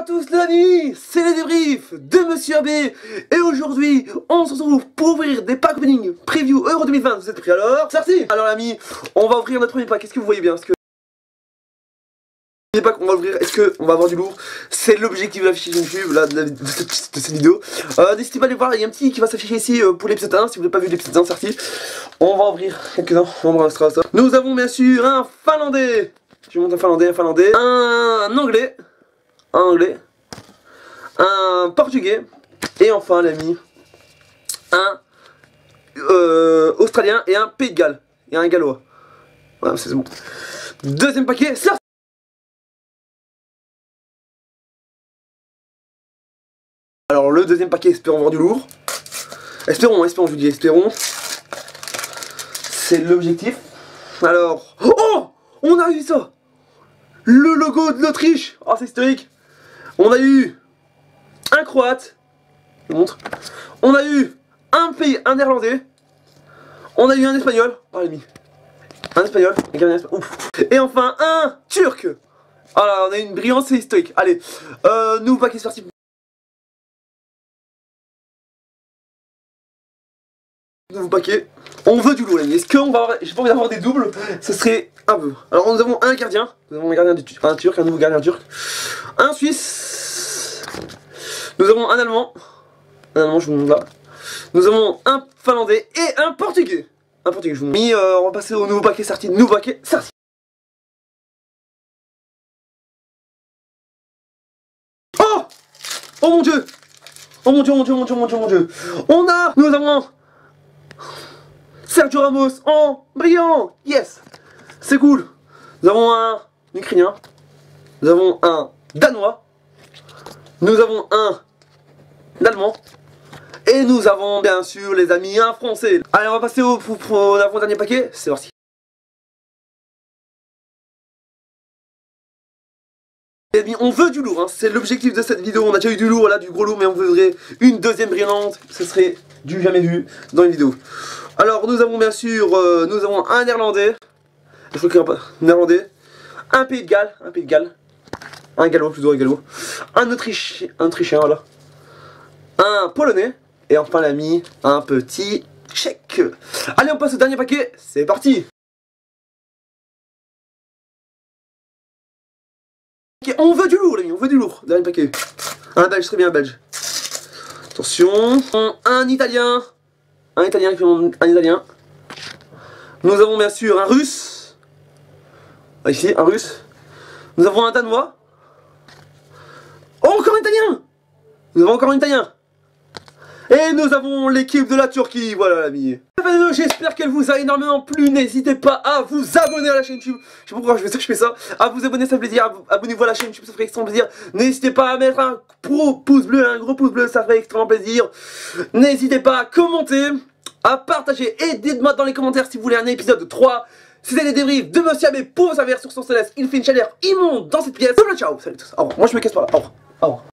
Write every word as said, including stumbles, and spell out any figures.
à tous les amis, c'est les débriefs de Monsieur A B et aujourd'hui on se retrouve pour ouvrir des packs opening preview Euro deux mille vingt. Vous êtes prêts alors? C'est parti. Alors l'ami, on va ouvrir notre premier pack. Est-ce que vous voyez bien? Est-ce que qu'on va ouvrir, est-ce qu'on va avoir du lourd? C'est l'objectif de la fiche YouTube là, de, la, de, cette, de cette vidéo. Euh, N'hésitez pas à aller voir, il y a un petit qui va s'afficher ici euh, pour l'épisode un. Si vous n'avez pas vu l'épisode un, c'est parti. On va ouvrir quelques-uns, on brassera ça. Nous avons bien sûr un Finlandais. Je vous montre un Finlandais, un Finlandais, un Anglais, un Anglais, un Portugais, et enfin l'ami, un euh, Australien et un Pays de Galles. Il y a un Gallois. Voilà, c'est bon. Deuxième paquet, ça. Alors le deuxième paquet, espérons voir du lourd. Espérons, espérons, je vous dis, espérons. C'est l'objectif. Alors, oh, on a eu ça. Le logo de l'Autriche. Oh, c'est historique. On a eu un Croate. Je vous montre. On a eu un pays, un Néerlandais. On a eu un Espagnol. Oh, l'ami. Un Espagnol. Et enfin, un Turc. Oh là, on a eu une brillance, c'est historique. Allez, euh, nouveau paquet, c'est parti. Nouveau paquet, on veut du lourd. Est-ce qu'on va avoir... J'ai pas envie d'avoir des doubles, ce serait un peu. Alors nous avons un gardien, nous avons un gardien du... un turc, un nouveau gardien turc, un Suisse, nous avons un Allemand, un Allemand je vous montre là, nous avons un Finlandais et un Portugais, un Portugais je vous montre. Et euh, on va passer au nouveau paquet, sorti, nouveau paquet, sorti. Oh, oh mon dieu, oh mon dieu, mon dieu, mon dieu, mon dieu, mon dieu, on a, nous avons Sergio Ramos en brillant. Yes, c'est cool. Nous avons un Ukrainien, nous avons un Danois, nous avons un Allemand et nous avons bien sûr les amis un Français. Allez, on va passer au, au, au avant-dernier paquet, c'est parti. Les amis, on veut du lourd, hein. C'est l'objectif de cette vidéo. On a déjà eu du lourd là, du gros lourd, mais on voudrait une deuxième brillante. Ce serait du jamais vu dans une vidéo. Alors nous avons bien sûr, euh, nous avons un Néerlandais, je crois qu'il y a un Néerlandais, un Pays de Galles, un Pays de Galles, un Gallois plutôt, un Gallois, un Autrichien, un Autrichien voilà, un Polonais et enfin l'ami, un petit Tchèque. Allez, on passe au dernier paquet, c'est parti. Okay, on veut du lourd l'ami, on veut du lourd. Dernier paquet, un Belge, très bien un Belge. Attention, un Italien. Un Italien, un Italien. Nous avons bien sûr un Russe. Ici, un Russe. Nous avons un Danois. Oh, encore un Italien. Nous avons encore un Italien. Et nous avons l'équipe de la Turquie. Voilà l'ami. J'espère qu'elle vous a énormément plu. N'hésitez pas à vous abonner à la chaîne YouTube. Je sais pas pourquoi je fais ça, je fais ça. À vous abonner, ça fait plaisir. Abonnez-vous à la chaîne YouTube, ça ferait extrêmement plaisir. N'hésitez pas à mettre un gros pouce bleu, un gros pouce bleu, ça ferait extrêmement plaisir. N'hésitez pas à commenter, à partager. Et dites-moi dans les commentaires si vous voulez un épisode trois. C'était les débriefs de Monsieur A B pour vous servir sur son céleste. Il fait une chaleur immonde dans cette pièce. Ciao, ciao. Salut tous. Au revoir. Moi je me casse par là. Au revoir. Au revoir.